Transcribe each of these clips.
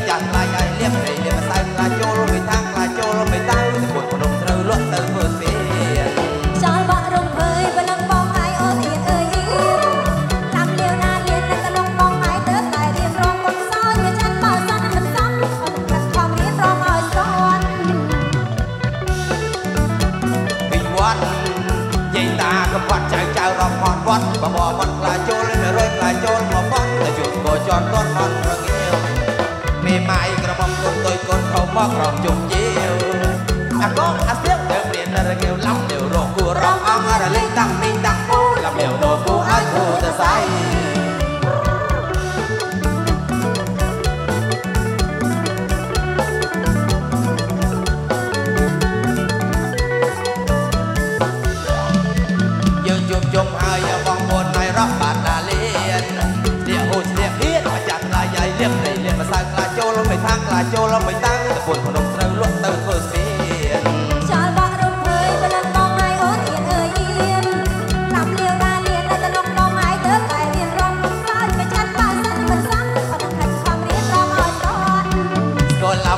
Hãy subscribe cho kênh Ghiền Mì Gõ để không bỏ lỡ những video hấp dẫn.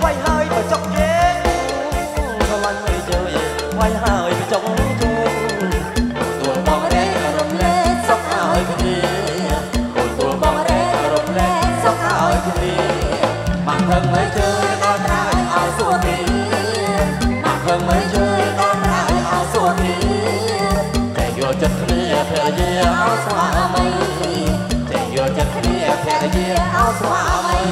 quay hơi vào trong ghế cho anh đi chơi quay hơi vào trong chuông tuổi bóng đen rộn lên sóc hơi đi tuổi bóng đen rộn lên sóc hơi đi bản thân mới chơi con trai áo xua đi bản thân mới chơi con trai áo xua đi để vô chất ria theo dây áo xóa mây để vô chất ria theo dây áo xóa mây